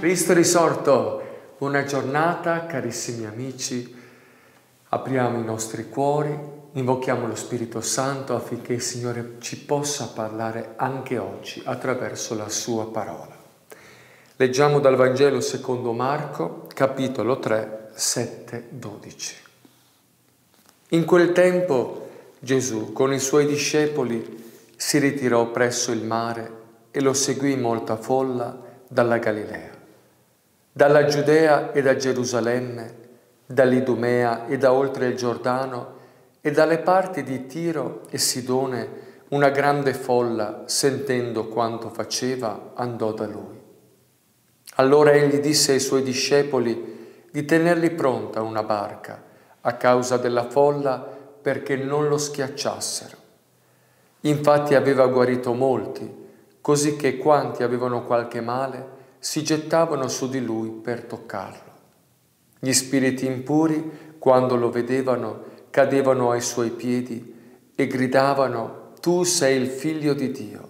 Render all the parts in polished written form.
Cristo risorto, buona giornata carissimi amici, apriamo i nostri cuori, invochiamo lo Spirito Santo affinché il Signore ci possa parlare anche oggi attraverso la Sua parola. Leggiamo dal Vangelo secondo Marco, capitolo 3, 7-12. In quel tempo Gesù con i Suoi discepoli si ritirò presso il mare e lo seguì molta folla dalla Galilea, dalla Giudea e da Gerusalemme, dall'Idumea e da oltre il Giordano e dalle parti di Tiro e Sidone. Una grande folla, sentendo quanto faceva, andò da lui. Allora egli disse ai suoi discepoli di tenergli pronta una barca a causa della folla, perché non lo schiacciassero. Infatti aveva guarito molti, così che quanti avevano qualche male si gettavano su di lui per toccarlo. Gli spiriti impuri, quando lo vedevano, cadevano ai suoi piedi e gridavano: «Tu sei il Figlio di Dio!»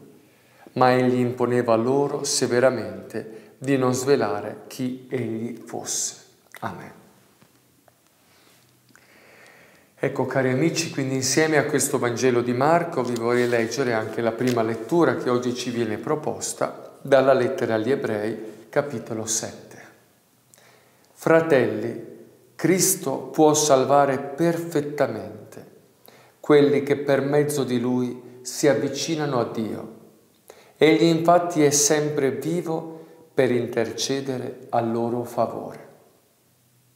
Ma egli imponeva loro severamente di non svelare chi egli fosse. Amen. Ecco, cari amici, quindi insieme a questo Vangelo di Marco vi vorrei leggere anche la prima lettura che oggi ci viene proposta dalla lettera agli Ebrei, capitolo 7. Fratelli, Cristo può salvare perfettamente quelli che per mezzo di Lui si avvicinano a Dio. Egli infatti è sempre vivo per intercedere a loro favore.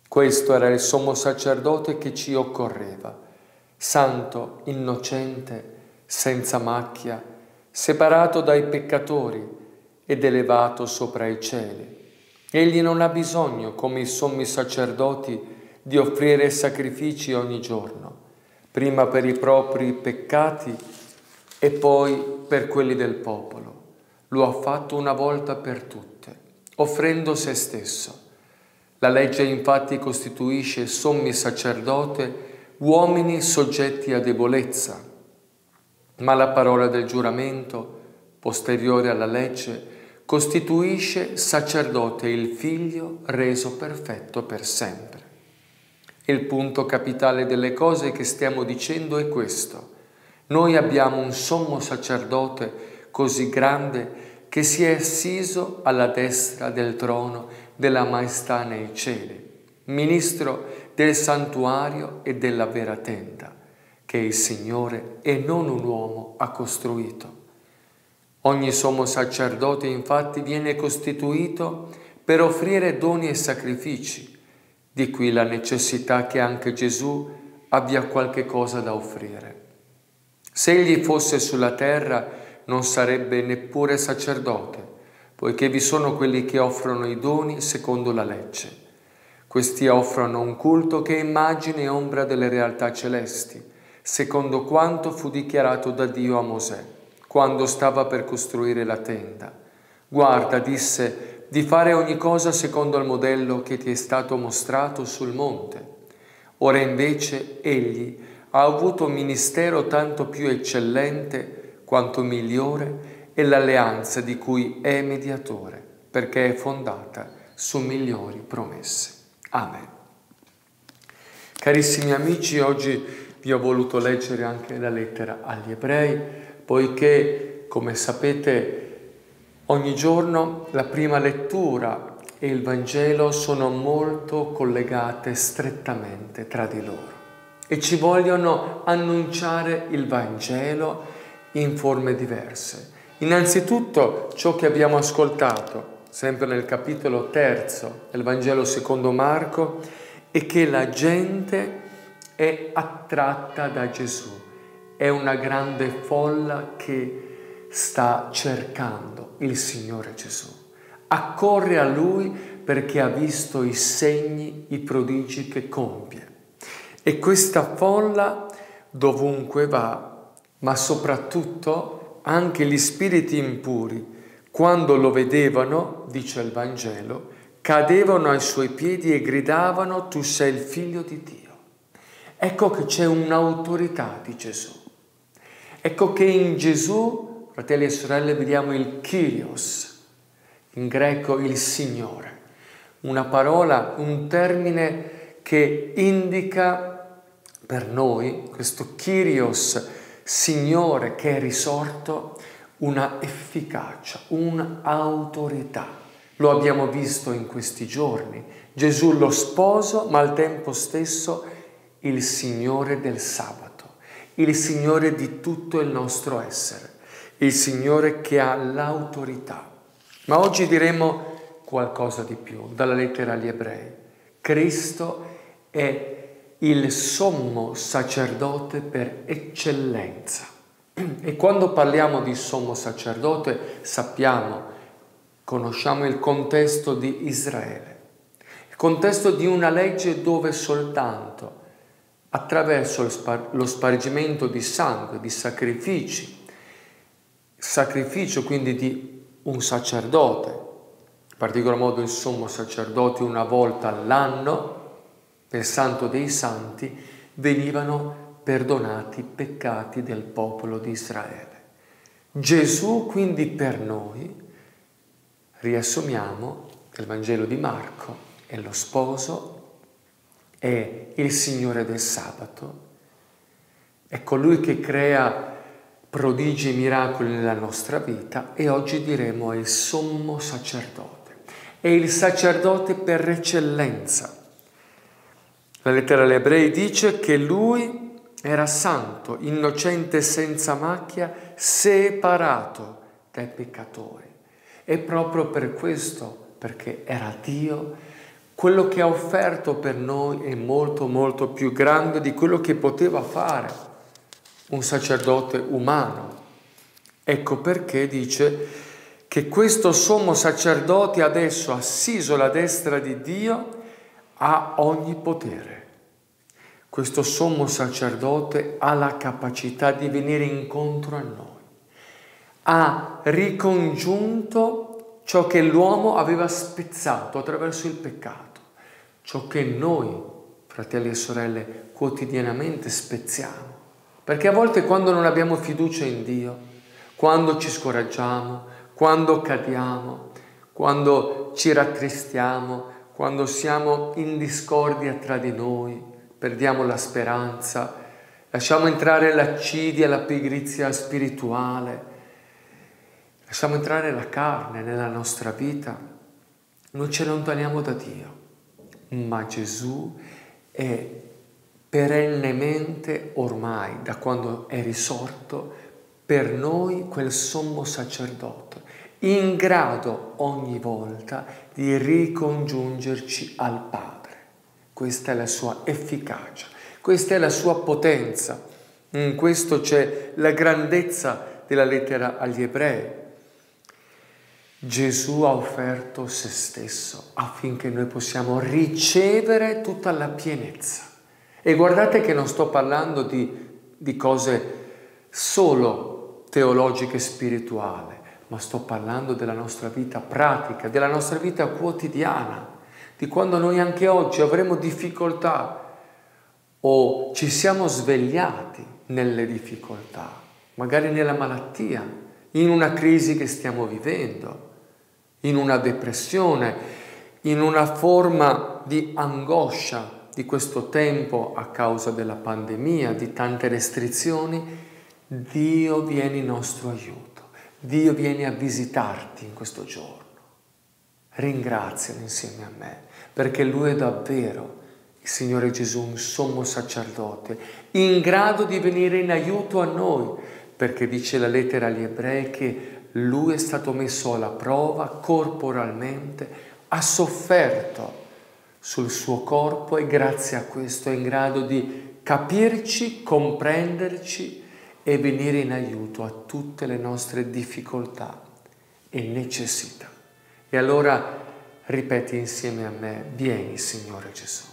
Questo era il sommo sacerdote che ci occorreva, santo, innocente, senza macchia, separato dai peccatori ed elevato sopra i cieli. Egli non ha bisogno, come i sommi sacerdoti, di offrire sacrifici ogni giorno, prima per i propri peccati e poi per quelli del popolo. Lo ha fatto una volta per tutte, offrendo se stesso. La legge infatti costituisce sommi sacerdote uomini soggetti a debolezza, ma la parola del giuramento, posteriore alla legge, costituisce sacerdote il Figlio reso perfetto per sempre. Il punto capitale delle cose che stiamo dicendo è questo. Noi abbiamo un sommo sacerdote così grande che si è assiso alla destra del trono della Maestà nei cieli, ministro del santuario e della vera tenda, che il Signore e non un uomo ha costruito. Ogni sommo sacerdote infatti viene costituito per offrire doni e sacrifici, di qui la necessità che anche Gesù abbia qualche cosa da offrire. Se egli fosse sulla terra non sarebbe neppure sacerdote, poiché vi sono quelli che offrono i doni secondo la legge. Questi offrono un culto che è immagine e ombra delle realtà celesti, secondo quanto fu dichiarato da Dio a Mosè, quando stava per costruire la tenda. Guarda, disse, di fare ogni cosa secondo il modello che ti è stato mostrato sul monte. Ora invece egli ha avuto un ministero tanto più eccellente quanto migliore e l'alleanza di cui è mediatore, perché è fondata su migliori promesse. Amen. Carissimi amici, oggi vi ho voluto leggere anche la lettera agli Ebrei, poiché, come sapete, ogni giorno la prima lettura e il Vangelo sono molto collegate strettamente tra di loro e ci vogliono annunciare il Vangelo in forme diverse. Innanzitutto ciò che abbiamo ascoltato, sempre nel capitolo 3 del Vangelo secondo Marco, è che la gente è attratta da Gesù. È una grande folla che sta cercando il Signore Gesù. Accorre a Lui perché ha visto i segni, i prodigi che compie. E questa folla dovunque va, ma soprattutto anche gli spiriti impuri, quando lo vedevano, dice il Vangelo, cadevano ai Suoi piedi e gridavano: «Tu sei il Figlio di Dio». Ecco che c'è un'autorità di Gesù. Ecco che in Gesù, fratelli e sorelle, vediamo il Kyrios, in greco il Signore, una parola, un termine che indica per noi, questo Kyrios, Signore che è risorto, una efficacia, un'autorità. Lo abbiamo visto in questi giorni, Gesù lo sposo, ma al tempo stesso il Signore del sabato, il Signore di tutto il nostro essere, il Signore che ha l'autorità. Ma oggi diremo qualcosa di più dalla lettera agli Ebrei. Cristo è il sommo sacerdote per eccellenza. E quando parliamo di sommo sacerdote sappiamo, conosciamo il contesto di Israele, il contesto di una legge dove soltanto attraverso lo spargimento di sangue, di sacrifici, sacrificio quindi di un sacerdote, in particolar modo il sommo sacerdote una volta all'anno, nel Santo dei Santi, venivano perdonati i peccati del popolo di Israele. Gesù quindi per noi, riassumiamo nel Vangelo di Marco, è lo sposo, è il Signore del sabato, è colui che crea prodigi e miracoli nella nostra vita e oggi diremo è il sommo sacerdote, è il sacerdote per eccellenza. La lettera agli Ebrei dice che lui era santo, innocente, senza macchia, separato dai peccatori. E proprio per questo, perché era Dio, quello che ha offerto per noi è molto, molto più grande di quello che poteva fare un sacerdote umano. Ecco perché dice che questo sommo sacerdote adesso, assiso alla destra di Dio, ha ogni potere. Questo sommo sacerdote ha la capacità di venire incontro a noi. Ha ricongiunto ciò che l'uomo aveva spezzato attraverso il peccato, ciò che noi, fratelli e sorelle, quotidianamente spezziamo. Perché a volte quando non abbiamo fiducia in Dio, quando ci scoraggiamo, quando cadiamo, quando ci rattristiamo, quando siamo in discordia tra di noi, perdiamo la speranza, lasciamo entrare l'accidia, la pigrizia spirituale, lasciamo entrare la carne nella nostra vita, noi ci allontaniamo da Dio. Ma Gesù è perennemente ormai, da quando è risorto, per noi quel sommo sacerdote, in grado ogni volta di ricongiungerci al Padre. Questa è la sua efficacia, questa è la sua potenza. In questo c'è la grandezza della lettera agli Ebrei. Gesù ha offerto se stesso affinché noi possiamo ricevere tutta la pienezza. E guardate che non sto parlando di cose solo teologiche e spirituali, ma sto parlando della nostra vita pratica, della nostra vita quotidiana, di quando noi anche oggi avremo difficoltà o ci siamo svegliati nelle difficoltà, magari nella malattia, in una crisi che stiamo vivendo, in una depressione, in una forma di angoscia di questo tempo a causa della pandemia, di tante restrizioni, Dio viene in nostro aiuto, Dio viene a visitarti in questo giorno. Ringrazialo insieme a me, perché Lui è davvero il Signore Gesù, un sommo sacerdote, in grado di venire in aiuto a noi, perché dice la lettera agli Ebrei che Lui è stato messo alla prova corporalmente, ha sofferto sul suo corpo e grazie a questo è in grado di capirci, comprenderci e venire in aiuto a tutte le nostre difficoltà e necessità. E allora ripeti insieme a me, vieni Signore Gesù,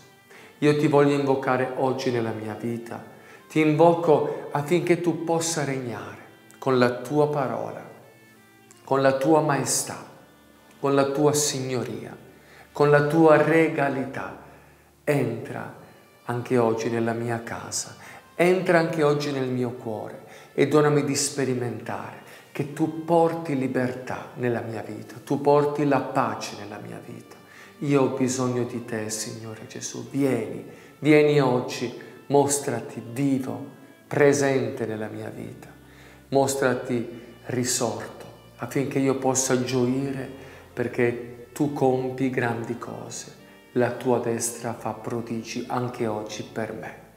io ti voglio invocare oggi nella mia vita, ti invoco affinché tu possa regnare con la tua parola, con la tua maestà, con la tua signoria, con la tua regalità. Entra anche oggi nella mia casa, entra anche oggi nel mio cuore e donami di sperimentare che tu porti libertà nella mia vita, tu porti la pace nella mia vita. Io ho bisogno di te, Signore Gesù, vieni, vieni oggi, mostrati vivo, presente nella mia vita, mostrati risorto, affinché io possa gioire, perché tu compi grandi cose, la tua destra fa prodigi anche oggi per me.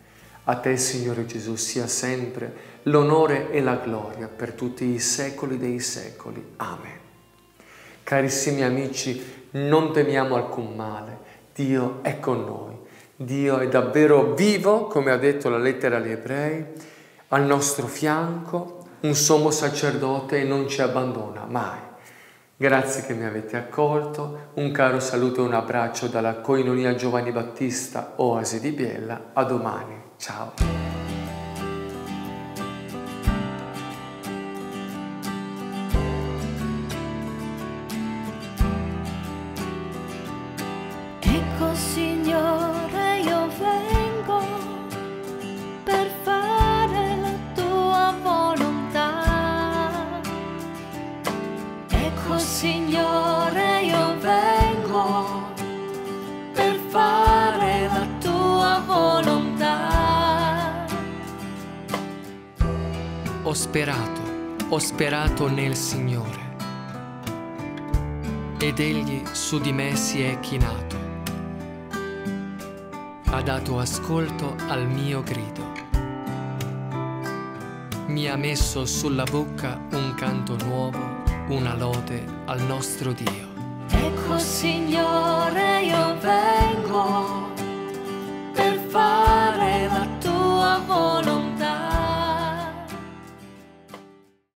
A te, Signore Gesù, sia sempre l'onore e la gloria per tutti i secoli dei secoli. Amen. Carissimi amici, non temiamo alcun male, Dio è con noi. Dio è davvero vivo, come ha detto la lettera agli Ebrei, al nostro fianco, un sommo sacerdote e non ci abbandona mai. Grazie che mi avete accolto, un caro saluto e un abbraccio dalla Koinonia Giovanni Battista, Oasi di Biella, a domani, ciao. Ho sperato nel Signore, ed Egli su di me si è chinato, ha dato ascolto al mio grido, mi ha messo sulla bocca un canto nuovo, una lode al nostro Dio. Ecco, Signore, io vengo.